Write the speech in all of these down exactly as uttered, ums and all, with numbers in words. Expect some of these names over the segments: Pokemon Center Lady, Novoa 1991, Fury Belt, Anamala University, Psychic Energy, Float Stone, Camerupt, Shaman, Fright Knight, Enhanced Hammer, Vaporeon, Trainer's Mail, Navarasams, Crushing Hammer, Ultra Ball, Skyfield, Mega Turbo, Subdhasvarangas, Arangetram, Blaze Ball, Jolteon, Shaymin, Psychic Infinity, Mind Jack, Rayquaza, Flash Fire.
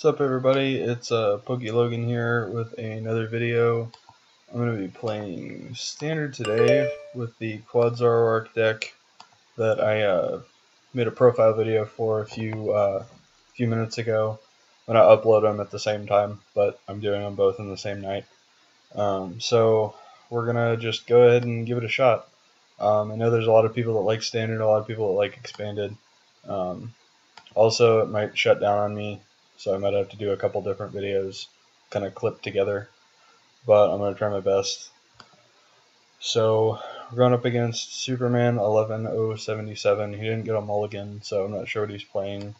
What's up, everybody? It's uh, PokeLogan here with another video. I'm going to be playing Standard today with the Quad Zoroark deck that I uh, made a profile video for a few uh, few minutes ago. I'm going to upload them at the same time, but I'm doing them both in the same night. Um, so we're going to just go ahead and give it a shot. Um, I know there's a lot of people that like Standard, a lot of people that like Expanded. Um, also, it might shut down on me. So I might have to do a couple different videos kind of clipped together, but I'm going to try my best. So we're going up against Superman eleven oh seventy-seven. He didn't get a mulligan, so I'm not sure what he's playing.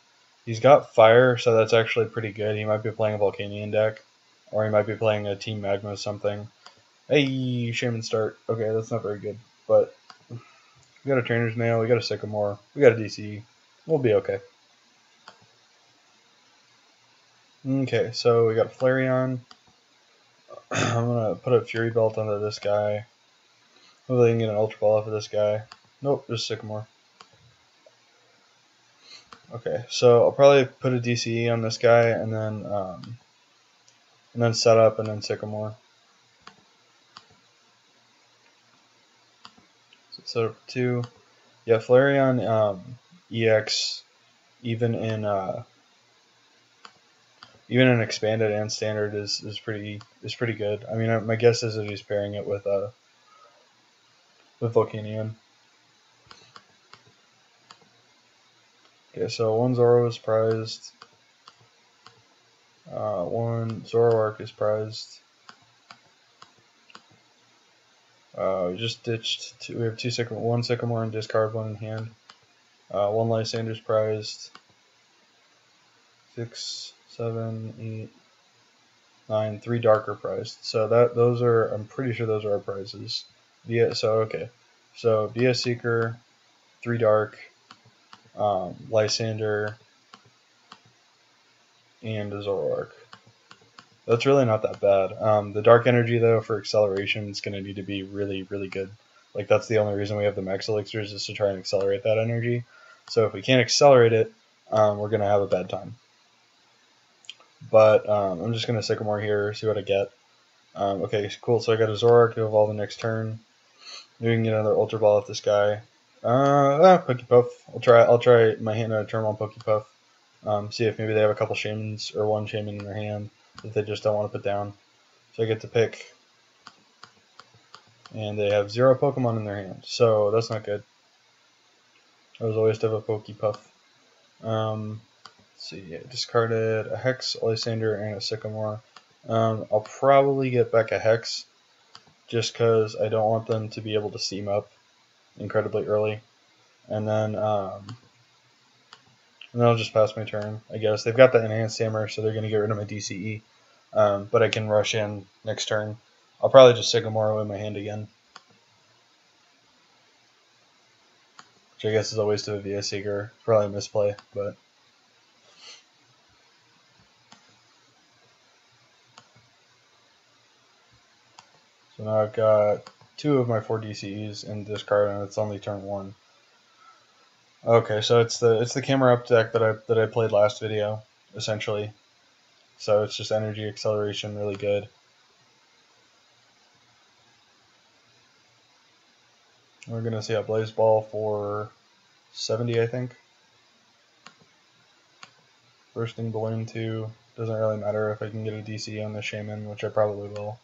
He's got Fire, so that's actually pretty good. He might be playing a Volcanion deck, or he might be playing a Team Magma something. Hey, Shaman start. Okay, that's not very good, but we got a Trainer's Mail, we got a Sycamore, we got a D C E. We'll be okay. Okay, so we got Flareon. I'm going to put a Fury Belt onto this guy. Hopefully I can get an Ultra Ball off of this guy. Nope, just Sycamore. Okay, so I'll probably put a D C E on this guy and then um, and then set up and then Sycamore. So set up two. Yeah, Flareon um, E X, even in... Uh, Even in Expanded and Standard is, is pretty is pretty good. I mean, my guess is that he's pairing it with uh with Volcanion. Okay, so one Zoro is prized. Uh, one Zoroark is prized. Uh, we just ditched two. We have two Sycamore, one Sycamore and discard one in hand. Uh, one Lysander is prized. Six. Seven, eight, nine, three darker prized. So that those are, I'm pretty sure those are our prizes. Yeah, so okay, so V S Seeker, three dark, um, Lysander, and a Zoroark. That's really not that bad. Um, the dark energy though for acceleration is going to need to be really, really good. Like that's the only reason we have the max elixirs is to try and accelerate that energy. So if we can't accelerate it, um, we're going to have a bad time. But um, I'm just going to Sycamore here, see what I get. Um, okay, cool. So I got a Zoroark to evolve the next turn. Maybe we can get another Ultra Ball off this guy. Uh, ah, Pokepuff. I'll try I'll try my hand on a turn on Pokepuff. Um, see if maybe they have a couple Shaymins or one Shaymin in their hand that they just don't want to put down. So I get to pick. And they have zero Pokemon in their hand. So that's not good. I was always to have a Pokepuff. Um... Let's see, I discarded a Hex, a Lysander, and a Sycamore. Um, I'll probably get back a Hex, just because I don't want them to be able to seam up incredibly early. And then, um, and then I'll just pass my turn, I guess. They've got the Enhanced Hammer, so they're going to get rid of my D C E. Um, but I can rush in next turn. I'll probably just Sycamore away my hand again. Which I guess is a waste of a V S Seeker. Probably a misplay, but... So now I've got two of my four D C Es in discard, and it's only turn one. Okay, so it's the it's the Camerupt deck that I that I played last video, essentially. So it's just energy acceleration, really good. We're gonna see a Blaze Ball for seventy, I think. Bursting Balloon two. Doesn't really matter if I can get a D C E on the Shaman, which I probably will.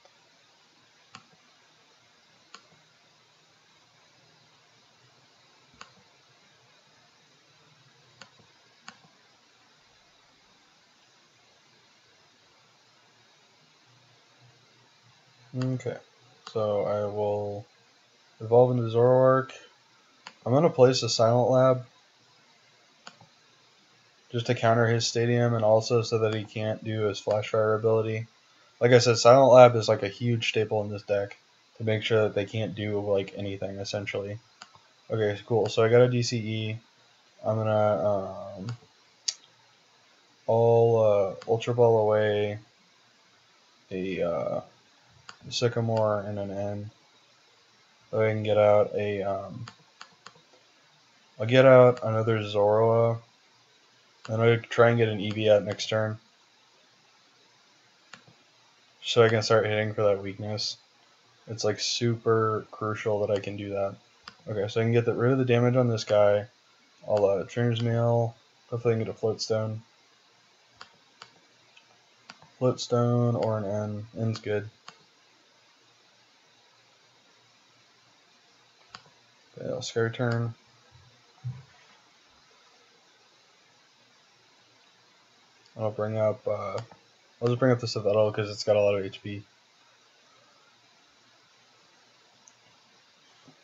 Okay, so I will evolve into Zoroark. I'm going to place a Silent Lab just to counter his Stadium and also so that he can't do his Flash Fire ability. Like I said, Silent Lab is like a huge staple in this deck to make sure that they can't do like anything, essentially. Okay, cool. So I got a D C E. I'm going to um, I'll uh, Ultra Ball away a... Uh, Sycamore and an N. So I can get out a um I'll get out another Zoroa. And I'll try and get an Eevee out next turn. so I can start hitting for that weakness. It's like super crucial that I can do that. Okay, so I can get the, rid of the damage on this guy. I'll uh, Trainer's Mail. Hopefully I can get a Float Stone. Float Stone or an N. N's good. Okay, I'll Scare Turn. I'll bring up, uh, I'll just bring up this Yveltal because it's got a lot of H P.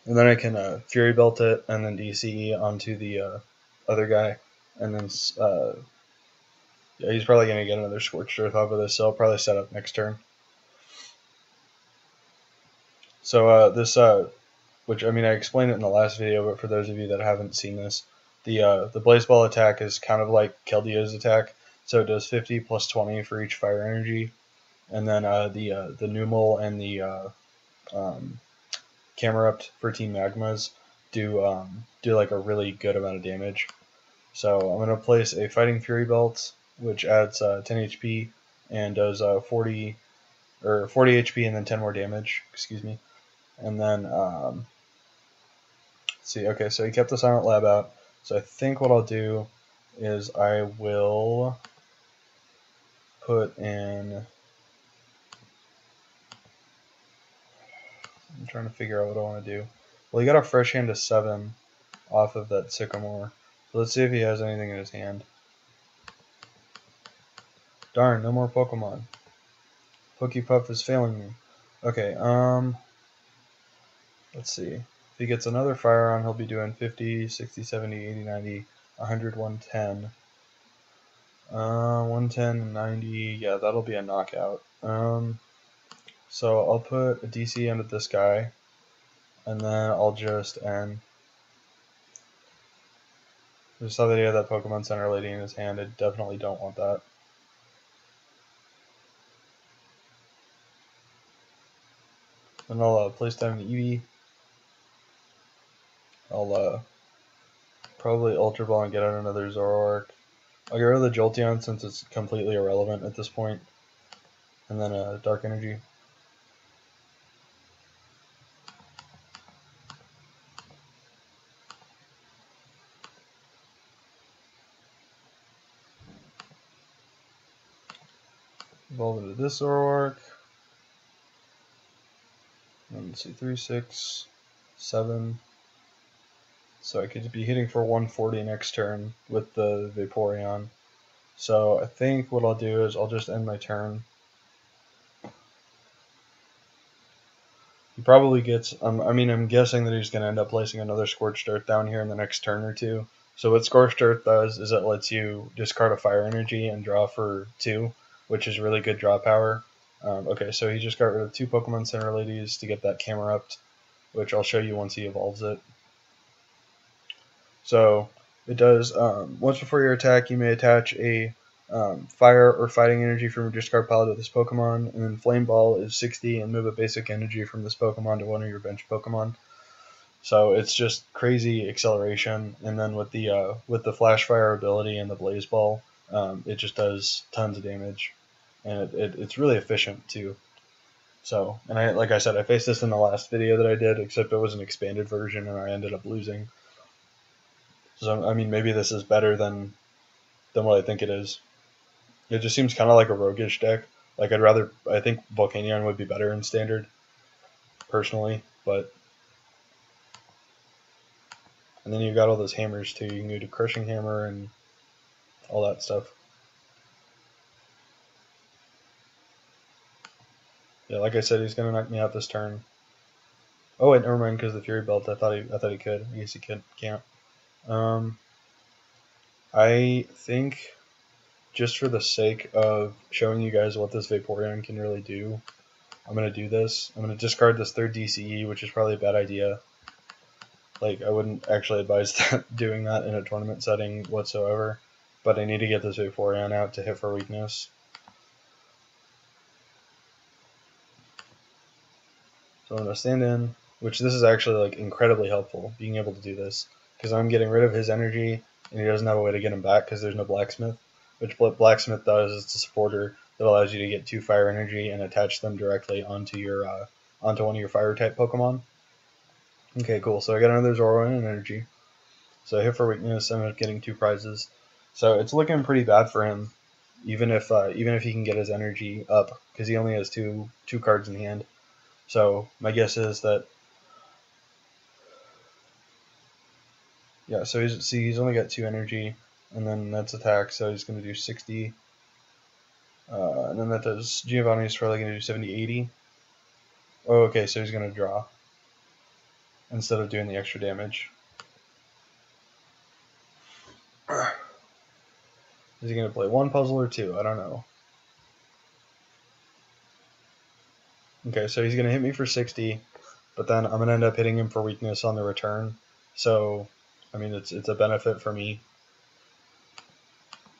And then I can uh, Fury Belt it and then D C E onto the uh, other guy. And then, uh, yeah, he's probably going to get another Scorched Earth off of this, so I'll probably set up next turn. So uh, this, uh, which, I mean, I explained it in the last video, but for those of you that haven't seen this, the, uh, the Blaze Ball attack is kind of like Keldeo's attack. So it does fifty plus twenty for each fire energy, and then uh, the uh, the Numel and the uh, um, Camerupt for Team Magmas do um, do like a really good amount of damage. So I'm gonna place a Fighting Fury Belt, which adds uh, ten H P and does uh, forty or forty H P and then ten more damage. Excuse me. And then um, let's see. Okay, so he kept the Silent Lab out. So I think what I'll do is I will put in, I'm trying to figure out what I want to do. Well, he got a fresh hand of seven off of that Sycamore. So let's see if he has anything in his hand. Darn, no more Pokemon. Pokepuff is failing me. Okay, um, let's see. If he gets another Flareon, he'll be doing fifty, sixty, seventy, eighty, ninety, one hundred, one ten. Uh, one ten, ninety, yeah, that'll be a knockout. Um, so I'll put a D C under this guy, and then I'll just end. I just saw that he had that Pokemon Center Lady in his hand. I definitely don't want that. Then I'll uh, place down the Eevee. I'll, uh, probably Ultra Ball and get out another Zoroark. I'll get rid of the Jolteon since it's completely irrelevant at this point. And then a uh, Dark Energy. Evolve into this Zoroark. Let's see, three, six, seven. So I could be hitting for one forty next turn with the Vaporeon. So I think what I'll do is I'll just end my turn. He probably gets, um, I mean, I'm guessing that he's going to end up placing another Scorched Earth down here in the next turn or two. So what Scorched Earth does is it lets you discard a fire energy and draw for two, which is really good draw power. Um, okay, so he just got rid of two Pokemon Center Ladies to get that Camerupt, which I'll show you once he evolves it. So it does, um, once before your attack, you may attach a um, fire or fighting energy from your discard pile to this Pokemon, and then Flame Ball is sixty, and move a basic energy from this Pokemon to one of your bench Pokemon. So it's just crazy acceleration, and then with the uh, with the Flash Fire ability and the Blaze Ball, um, it just does tons of damage, and it, it, it's really efficient too. So, and I like I said, I faced this in the last video that I did, except it was an expanded version, and I ended up losing. So, I mean, maybe this is better than than what I think it is. It just seems kind of like a roguish deck. Like, I'd rather, I think Volcanion would be better in Standard, personally, but. And then you've got all those hammers, too. You can go to Crushing Hammer and all that stuff. Yeah, like I said, he's going to knock me out this turn. Oh, wait, never mind, because the Fury Belt, I thought he, I thought he could. I guess he could, can't. Um, I think just for the sake of showing you guys what this Vaporeon can really do, I'm going to do this. I'm going to discard this third D C E, which is probably a bad idea. Like, I wouldn't actually advise that, doing that in a tournament setting whatsoever, but I need to get this Vaporeon out to hit for weakness. So I'm going to stand in, which this is actually, like, incredibly helpful, being able to do this. Because I'm getting rid of his energy, and he doesn't have a way to get him back because there's no Blacksmith. Which what Blacksmith does is it's a supporter that allows you to get two fire energy and attach them directly onto your uh, onto one of your fire type Pokemon. Okay, cool. So I got another Zoroark and energy. So hit for weakness, ended up getting two prizes. So it's looking pretty bad for him, even if uh, even if he can get his energy up, because he only has two two cards in hand. So my guess is that yeah. So he's see he's only got two energy, and then that's attack. So he's going to do sixty. Uh, and then that does Giovanni's probably going to do seventy, eighty. Oh, okay, so he's going to draw instead of doing the extra damage. Is he going to play one puzzle or two? I don't know. Okay, so he's going to hit me for sixty, but then I'm going to end up hitting him for weakness on the return. So, I mean, it's, it's a benefit for me.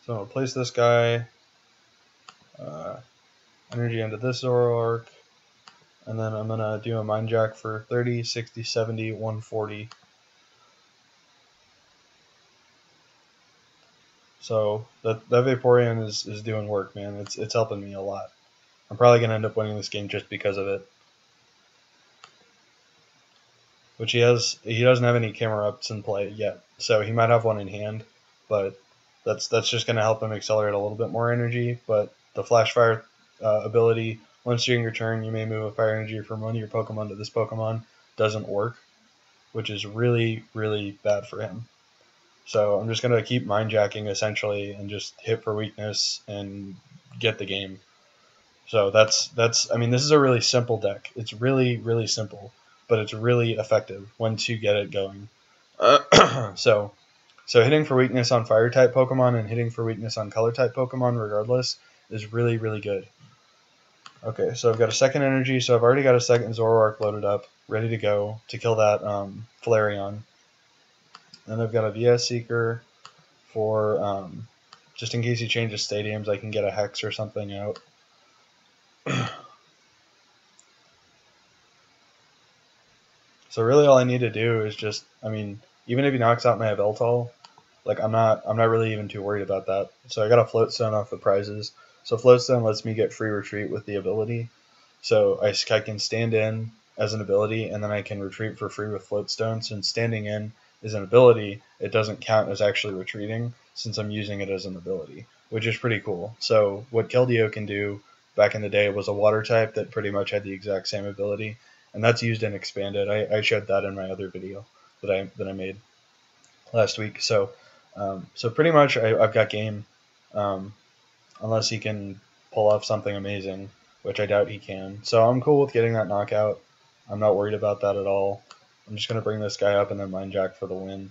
So I'm going to place this guy. Uh, energy into this Zoroark, and then I'm going to do a Mind Jack for thirty, sixty, seventy, one forty. So that, that Vaporeon is, is doing work, man. It's, it's helping me a lot. I'm probably going to end up winning this game just because of it. Which he has, he doesn't have any Camerupts in play yet, so he might have one in hand, but that's, that's just going to help him accelerate a little bit more energy, but the Flash Fire uh, ability, once during your turn, you may move a fire energy from one of your Pokemon to this Pokemon, doesn't work, which is really, really bad for him. So I'm just going to keep Mind Jacking, essentially, and just hit for weakness and get the game. So that's, that's I mean, this is a really simple deck. It's really, really simple, but it's really effective once you get it going. Uh, so, so hitting for weakness on Fire-type Pokemon and hitting for weakness on Color-type Pokemon, regardless, is really, really good. Okay, so I've got a second energy, so I've already got a second Zoroark loaded up, ready to go to kill that um, Flareon. Then I've got a V S Seeker for, um, just in case he changes stadiums, I can get a Hex or something out. So really all I need to do is just, I mean, even if he knocks out my Yveltal, like I'm not, I'm not really even too worried about that. So I got a Float Stone off the prizes. So Float Stone lets me get free retreat with the ability. So I, I can stand in as an ability, and then I can retreat for free with Float Stone. Since standing in is an ability, it doesn't count as actually retreating since I'm using it as an ability, which is pretty cool. So what Keldeo can do back in the day was a water type that pretty much had the exact same ability, and that's used and expanded. I, I showed that in my other video that I, that I made last week. So um, so pretty much I, I've got game. Um, unless he can pull off something amazing, which I doubt he can. So I'm cool with getting that knockout. I'm not worried about that at all. I'm just going to bring this guy up and then Mind Jack for the win.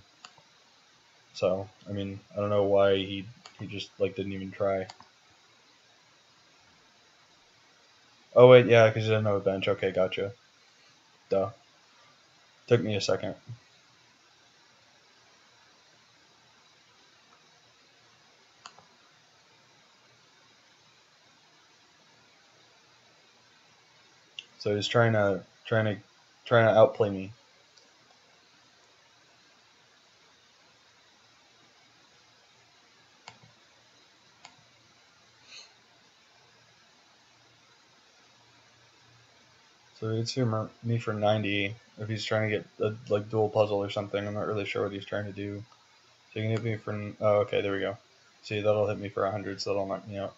So, I mean, I don't know why he he just, like, didn't even try. Oh, wait, yeah, because he doesn't have a bench. Okay, gotcha. Duh. Took me a second. So he's trying to trying to trying to outplay me. So he'd sue me for ninety if he's trying to get a like dual puzzle or something. I'm not really sure what he's trying to do. So he can hit me for oh okay, there we go. See, that'll hit me for a hundred, so that'll knock me out.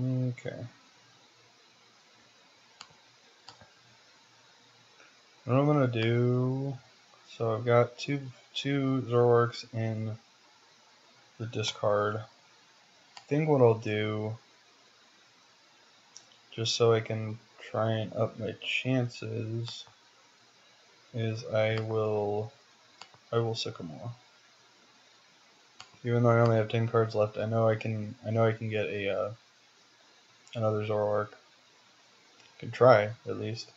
Okay. What I'm gonna do, so I've got two two Zoroarks in the discard. I think what I'll do, just so I can try and up my chances, is I will I will Sycamore. Even though I only have ten cards left, I know I can. I know I can get a uh, another Zoroark. I can try at least.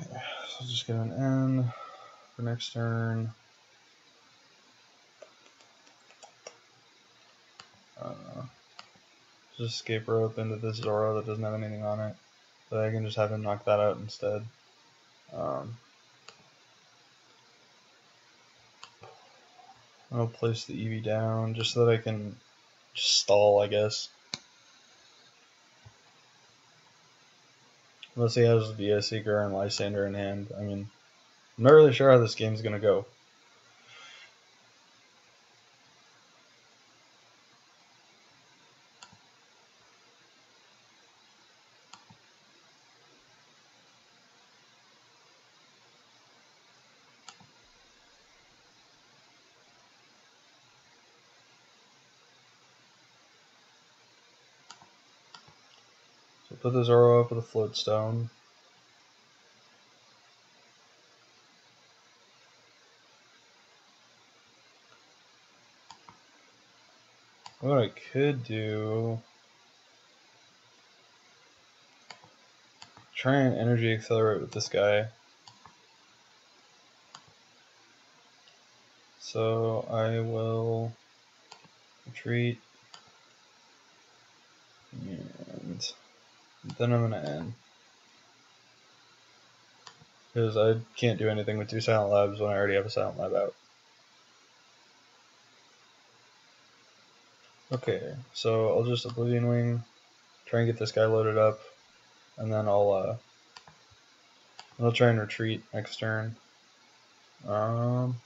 Okay, so just get an N for next turn. Just escape rope into this Zoro that doesn't have anything on it. So I can just have him knock that out instead. Um, I'll place the Eevee down just so that I can just stall, I guess. Unless he has V S Seeker and Lysander in hand. I mean, I'm not really sure how this game's going to go. Put the Zoro up with a Float Stone. What I could do, try and energy accelerate with this guy. So I will retreat. And then I'm going to end. Because I can't do anything with two Silent Labs when I already have a Silent Lab out. Okay, so I'll just Oblivion Wing, try and get this guy loaded up, and then I'll, uh, I'll try and retreat next turn. Um,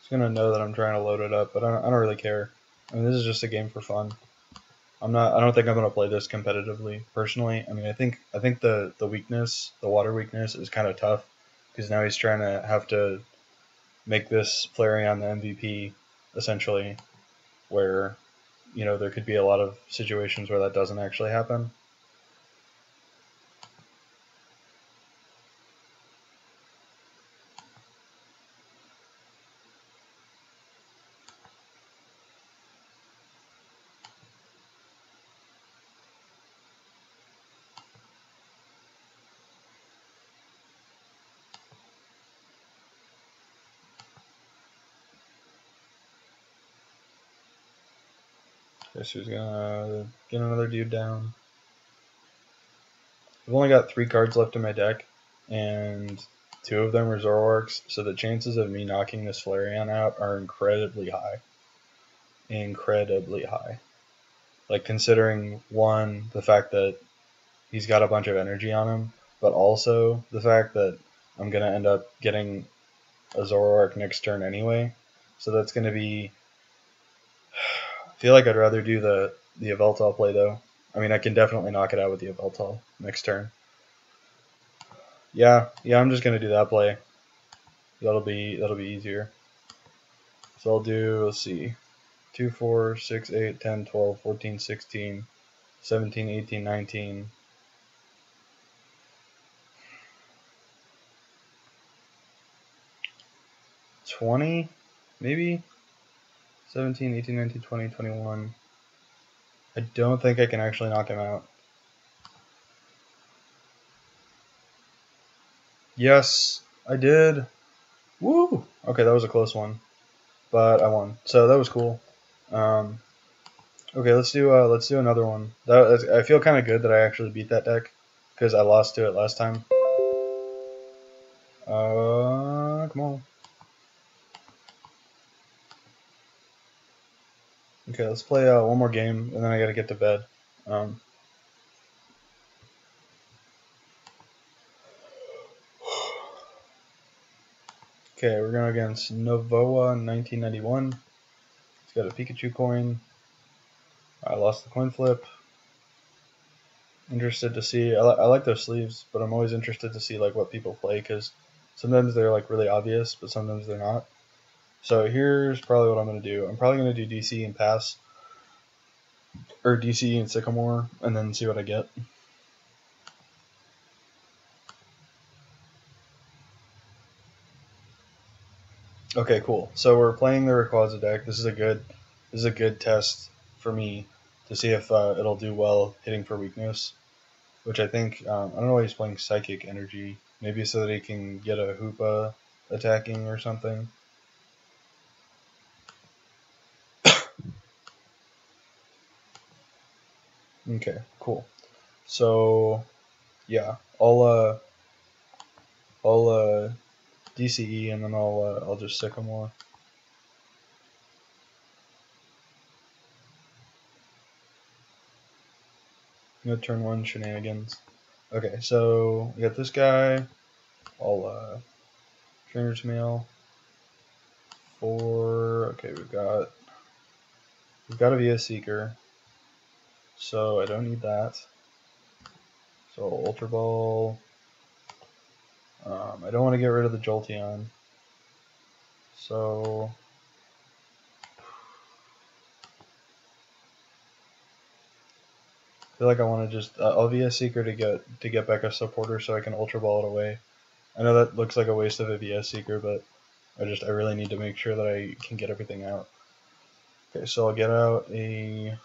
he's going to know that I'm trying to load it up, but I don't, I don't really care. I mean, this is just a game for fun. I'm not. I don't think I'm gonna play this competitively, personally. I mean, I think I think the the weakness, the water weakness, is kind of tough because now he's trying to have to make this Flareon the M V P, essentially, where you know there could be a lot of situations where that doesn't actually happen. Guess who's gonna get another dude down. I've only got three cards left in my deck, and two of them are Zoroarks, so the chances of me knocking this Flareon out are incredibly high. Incredibly high. Like, considering, one, the fact that he's got a bunch of energy on him, but also the fact that I'm gonna end up getting a Zoroark next turn anyway, so that's gonna be... I feel like I'd rather do the, the Yveltal play, though. I mean, I can definitely knock it out with the Yveltal next turn. Yeah, yeah, I'm just going to do that play. That'll be that'll be easier. So I'll do, let's see, two, four, six, eight, ten, twelve, fourteen, sixteen, seventeen, eighteen, nineteen. twenty, maybe? seventeen, eighteen, nineteen, twenty, twenty-one. I don't think I can actually knock him out. Yes, I did. Woo! Okay, that was a close one. But I won. So that was cool. Um, okay, let's do uh, let's do another one. That, I feel kind of good that I actually beat that deck, because I lost to it last time. Uh, come on. Okay, let's play uh, one more game, and then I gotta get to bed. Um, okay, we're going against Novoa nineteen ninety-one. He's got a Pikachu coin. I lost the coin flip. Interested to see. I, li I like those sleeves, but I'm always interested to see like what people play, because Sometimes they're like really obvious, but sometimes they're not. So here's probably what I'm going to do. I'm probably going to do D C E and pass, or D C E and Sycamore, and then see what I get. Okay, cool. So we're playing the Rayquaza deck. This is a good, this is a good test for me to see if uh, it'll do well hitting for weakness, which I think um, I don't know why he's playing Psychic Energy. Maybe so that he can get a Hoopa attacking or something. Okay, cool. So, yeah, I'll uh, I'll uh, D C E and then I'll uh, I'll just Sycamore. No turn one shenanigans. Okay, so we got this guy. I'll uh, Trainer's Mail. Four. Okay, we've got we've got a V S Seeker. So I don't need that. So Ultra Ball. Um, I don't want to get rid of the Jolteon. So I feel like I want to just uh, I'll be a Seeker to get to get back a supporter so I can Ultra Ball it away. I know that looks like a waste of a V S Seeker, but I just I really need to make sure that I can get everything out. Okay, so I'll get out a.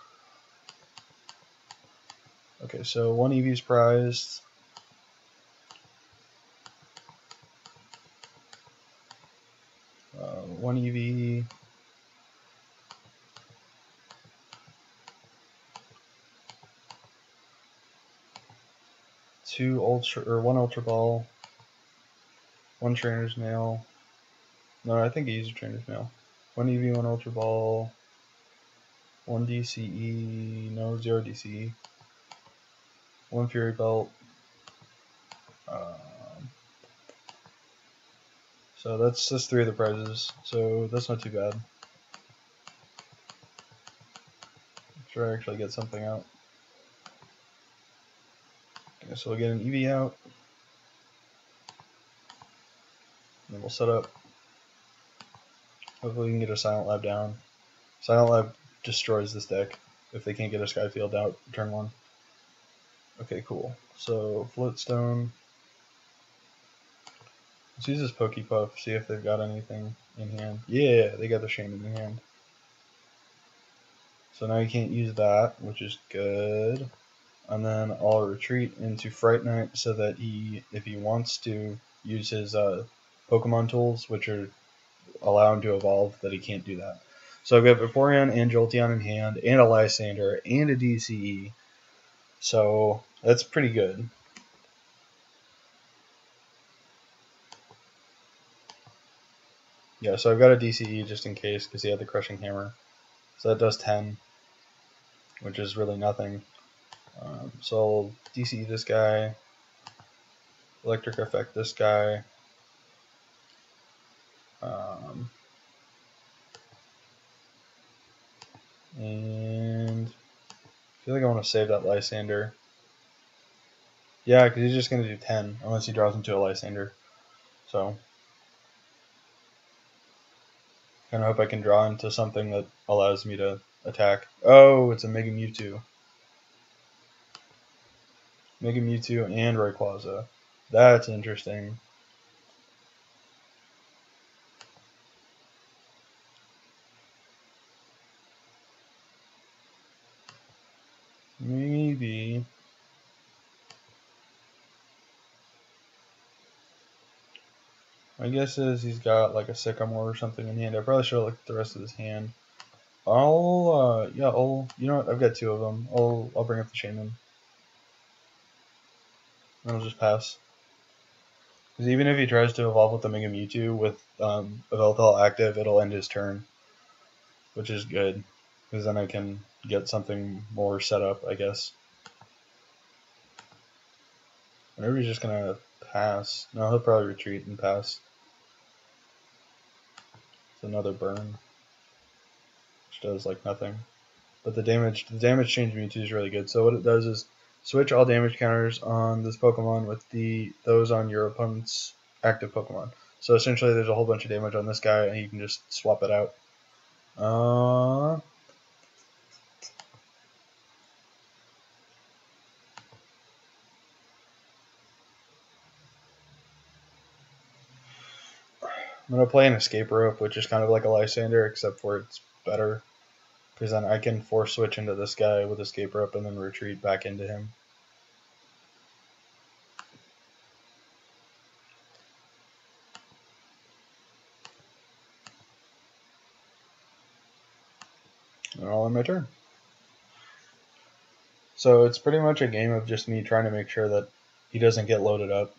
Okay, so one Eevee's prized. Uh, one Eevee. Two ultra or one Ultra Ball. One Trainer's Mail. No, I think he used a Trainer's Mail. One Eevee, one Ultra Ball. One D C E. No, zero D C E. One Fury Belt. Um, so that's just three of the prizes. So that's not too bad. I'm sure I actually get something out. Okay, so we'll get an Eevee out. And then we'll set up. Hopefully we can get a Silent Lab down. Silent Lab destroys this deck if they can't get a Skyfield out turn one. Okay, cool. So, Float Stone. Let's use this Pokepuff, see if they've got anything in hand. Yeah, they got the Shaman in hand. So now you can't use that, which is good. And then I'll retreat into Fright Knight so that he, if he wants to, use his uh, Pokemon tools, which are allow him to evolve, that he can't do that. So I've got Vaporeon and Jolteon in hand, and a Lysander, and a D C E. So that's pretty good. Yeah, so I've got a D C E just in case because he had the Crushing Hammer. So that does ten, which is really nothing. Um, so I'll D C E this guy, Electric Effect this guy. Um, and... I feel like I want to save that Lysander. Yeah, because he's just going to do ten, unless he draws into a Lysander. So, kind of hope I can draw into something that allows me to attack. Oh, it's a Mega Mewtwo. Mega Mewtwo and Rayquaza. That's interesting. Maybe. My guess is he's got like a Sycamore or something in hand. I probably should have looked at the rest of his hand. I'll, uh, yeah, I'll, you know what, I've got two of them. I'll, I'll bring up the Shaman. And I'll just pass. Because even if he tries to evolve with the Mega Mewtwo with um, Yveltal active, it'll end his turn. Which is good. Because then I can get something more set up, I guess. Whenever he's just gonna pass. No, he'll probably retreat and pass. It's another burn, which does like nothing. But the damage, the damage change Mewtwo is really good. So what it does is switch all damage counters on this Pokemon with the those on your opponent's active Pokemon. So essentially there's a whole bunch of damage on this guy, and you can just swap it out. Uh, I'm going to play an Escape Rope, which is kind of like a Lysander, except for it's better. Because then I can force switch into this guy with Escape Rope and then retreat back into him. And I'll end my turn. So it's pretty much a game of just me trying to make sure that he doesn't get loaded up,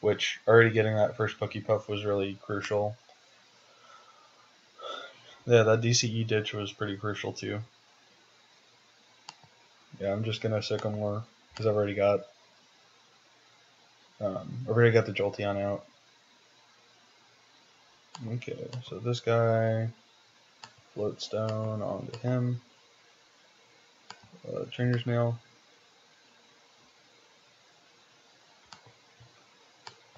which already getting that first Pokepuff was really crucial. Yeah, that D C E ditch was pretty crucial too. Yeah, I'm just gonna Sycamore because I've already got um, I've already got the Jolteon out. Okay, so this guy, Float Stone onto him, uh, Trainer's Mail,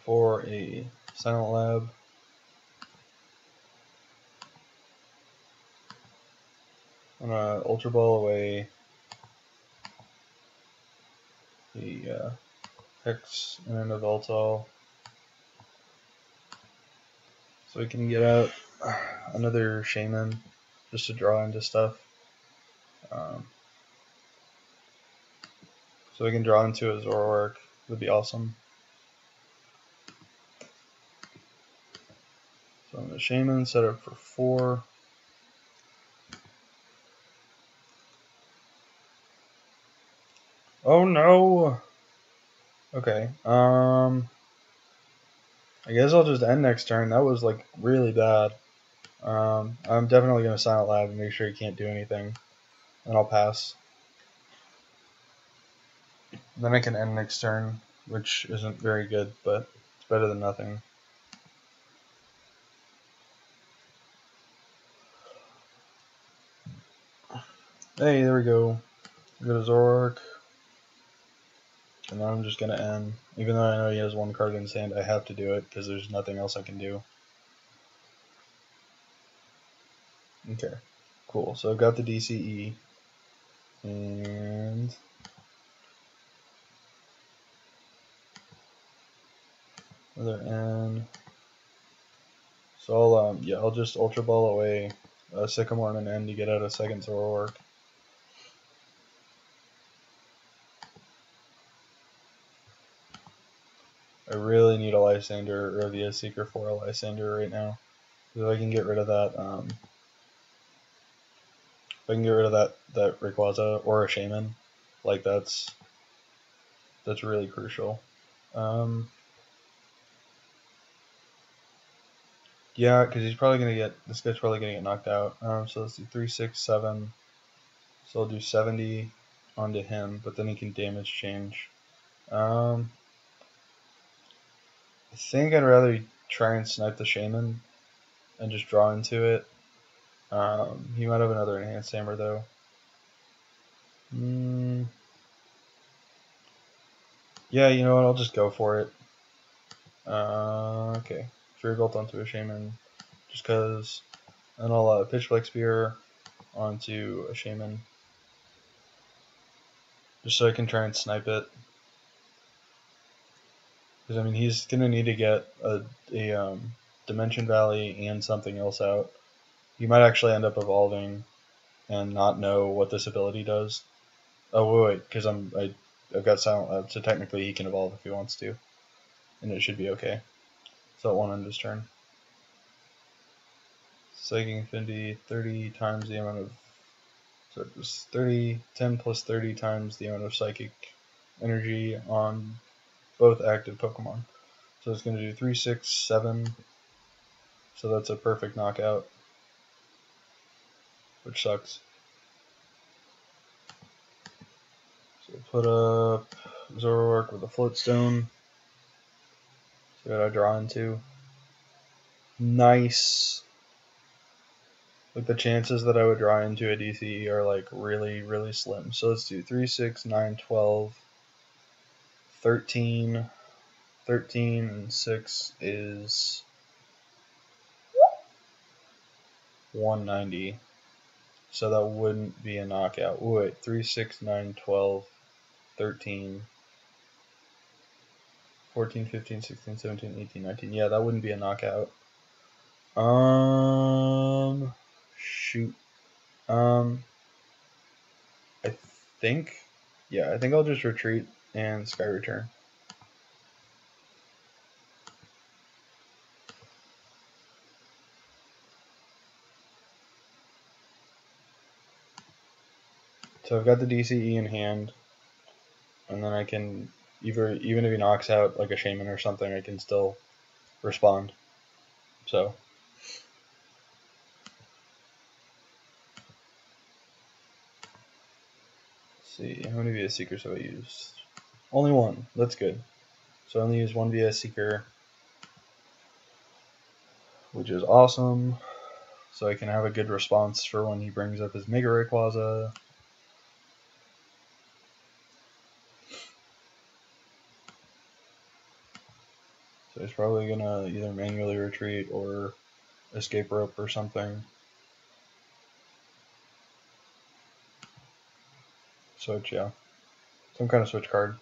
for a Silent Lab. I'm gonna Ultra Ball away the uh, Hex and then the Yveltal, so we can get out another Shaman just to draw into stuff. Um, so we can draw into a Zoroark. Would be awesome. So I'm gonna Shaman set up for four. Oh no! Okay, um... I guess I'll just end next turn. That was, like, really bad. Um, I'm definitely going to Silent Lab and make sure he can't do anything. And I'll pass. Then I can end next turn, which isn't very good, but it's better than nothing. Hey, there we go. We go to Zoroark. And then I'm just going to end. Even though I know he has one card in his hand, I have to do it because there's nothing else I can do. Okay, cool. So I've got the D C E. And other end. So I'll, um, yeah, I'll just Ultra Ball away a Sycamore and an end to get out a second Zoroark. I really need a Lysander or a V S Seeker for a Lysander right now. If I can get rid of that, um, if I can get rid of that that Rayquaza or a Shaman, like that's that's really crucial. Um, yeah, because he's probably gonna get this guy's probably gonna get knocked out. Um, so let's do three, six, seven. So I'll do seventy onto him, but then he can damage change. Um. I think I'd rather try and snipe the Shaman and just draw into it. Um, he might have another Enhanced Hammer, though. Mm. Yeah, you know what? I'll just go for it. Uh, okay. Fury Belt onto a Shaman just because. And I'll uh, Pitch Black Spear onto a Shaman just so I can try and snipe it. Because, I mean, he's going to need to get a, a um, Dimension Valley and something else out. He might actually end up evolving and not know what this ability does. Oh, wait, wait, because I'm, I, I've got Silent Lab, so technically he can evolve if he wants to. And it should be okay. So it won't end his turn. Psychic Infinity, thirty times the amount of... So it was thirty, ten plus thirty times the amount of Psychic Energy on... both active Pokemon. So it's going to do three, six, seven. So that's a perfect knockout, which sucks. So put up Zoroark with a Float Stone. See what I draw into. Nice. Like the chances that I would draw into a D C E are like really, really slim. So let's do three, six, nine, twelve. thirteen, thirteen and six is one ninety. So that wouldn't be a knockout. Wait, three, six, nine, twelve, thirteen, fourteen, fifteen, sixteen, seventeen, eighteen, nineteen. Yeah, that wouldn't be a knockout. Um, shoot. Um, I think, yeah, I think I'll just retreat and Sky Return. So I've got the D C E in hand, and then I can, either, even if he knocks out like a Shaman or something, I can still respond. So. Let's see, how many V S Seekers have I used? Only one, that's good. So I only used one V S Seeker, which is awesome. So I can have a good response for when he brings up his Mega Rayquaza. It's probably gonna either manually retreat or escape rope or something. Switch, yeah. Some kind of switch card.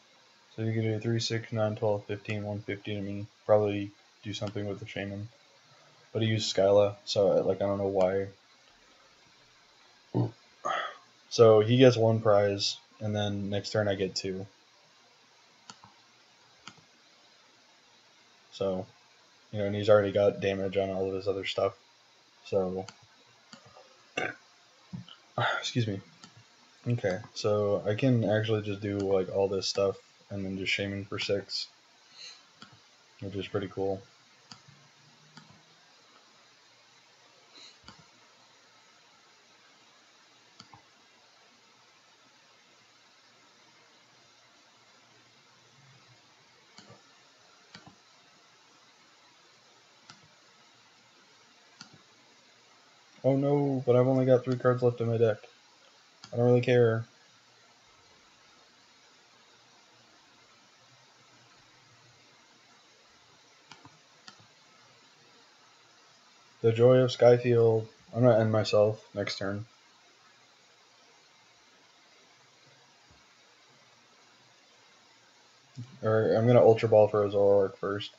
So you can do three, six, nine, twelve, fifteen, one fifty to me. Probably do something with the Shaman. But he used Skyla, so I, like I don't know why. Ooh. So he gets one prize, and then next turn I get two. So, you know, and he's already got damage on all of his other stuff. So, excuse me. Okay, so I can actually just do, like, all this stuff and then just Shaman for six, which is pretty cool. Oh no, but I've only got three cards left in my deck. I don't really care. The joy of Skyfield. I'm gonna end myself next turn. Or I'm gonna Ultra Ball for a Zoroark first.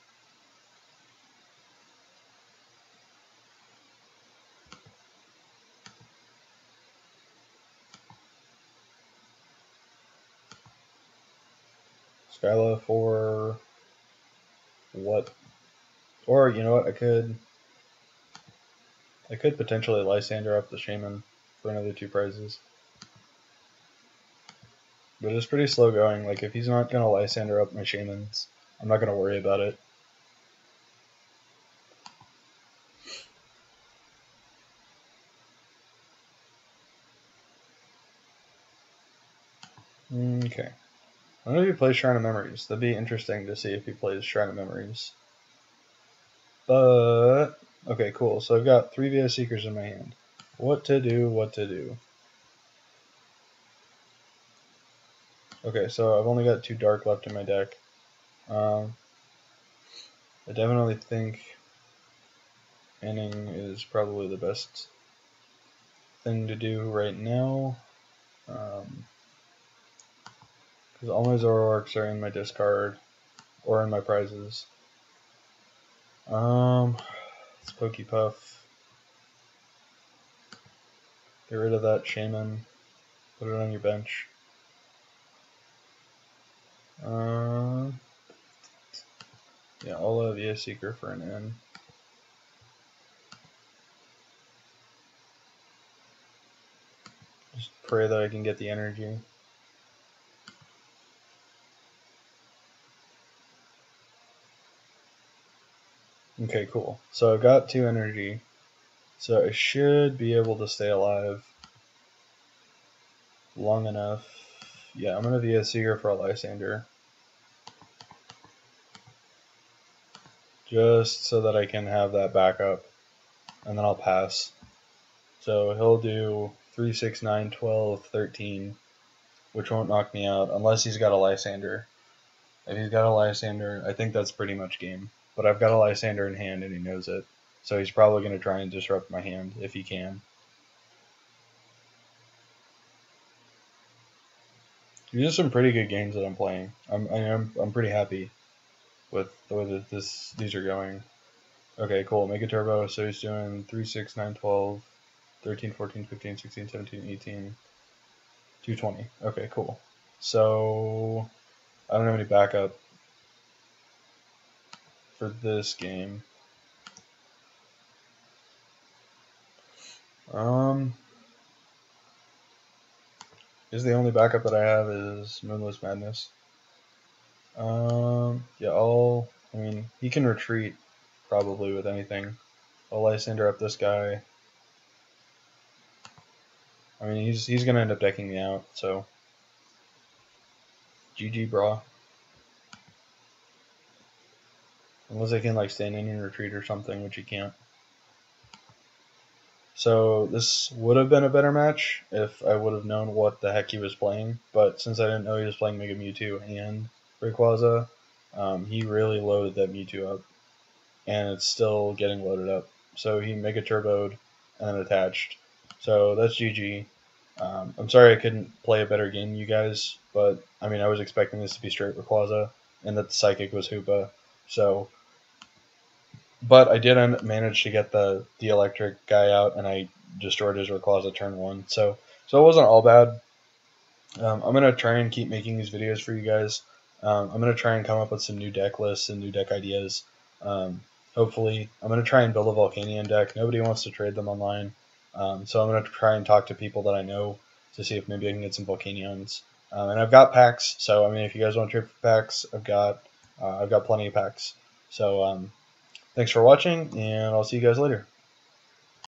Skyla for what? Or, you know what, I could I could potentially Lysander up the Shaman for another two prizes. But it's pretty slow going. Like, if he's not going to Lysander up my Shamans, I'm not going to worry about it. Okay. I don't know if he plays Shrine of Memories. That'd be interesting to see if he plays Shrine of Memories. But, okay, cool. So I've got three V S Seekers in my hand. What to do, what to do. Okay, so I've only got two Dark left in my deck. Um, I definitely think ending is probably the best thing to do right now. Um... Because all my Zoroarks are in my discard or in my prizes. Um, it's Pokepuff. Get rid of that Shaman. Put it on your bench. Uh, yeah, I'll have V S Seeker for an N. Just pray that I can get the energy. Okay, cool. So I've got two energy, so I should be able to stay alive long enough. Yeah, I'm going to be a Seeker for a Lysander, just so that I can have that backup, and then I'll pass. So he'll do three, six, nine, twelve, thirteen, which won't knock me out, unless he's got a Lysander. If he's got a Lysander, I think that's pretty much game. But I've got a Lysander in hand, and he knows it. So he's probably going to try and disrupt my hand, if he can. These are some pretty good games that I'm playing. I'm, I'm, I'm pretty happy with the way that this, these are going. Okay, cool. Mega Turbo. So he's doing three, six, nine, twelve, thirteen, fourteen, fifteen, sixteen, seventeen, eighteen, two twenty. Okay, cool. So I don't have any backup for this game. Um, is the only backup that I have is Moonless Madness. Um, yeah, I'll, I mean, he can retreat probably with anything. I'll Lysander up this guy. I mean, he's, he's going to end up decking me out, so G G, brah. Unless I can, like, stand in and retreat or something, which he can't. So this would have been a better match if I would have known what the heck he was playing, but since I didn't know he was playing Mega Mewtwo and Rayquaza, um, he really loaded that Mewtwo up, and it's still getting loaded up. So he Mega Turboed and then attached. So that's G G. Um, I'm sorry I couldn't play a better game, you guys, but I mean I was expecting this to be straight Rayquaza and that the Psychic was Hoopa. So, but I did manage to get the the electric guy out, and I destroyed his Rayquaza turn one. So so it wasn't all bad. Um, I'm gonna try and keep making these videos for you guys. Um, I'm gonna try and come up with some new deck lists and new deck ideas. Um, hopefully, I'm gonna try and build a Volcanion deck. Nobody wants to trade them online. Um, so I'm going to try and talk to people that I know to see if maybe I can get some Volcanions. Um, and I've got packs, so I mean, if you guys want to trade for packs, I've got uh, I've got plenty of packs. So um, thanks for watching, and I'll see you guys later.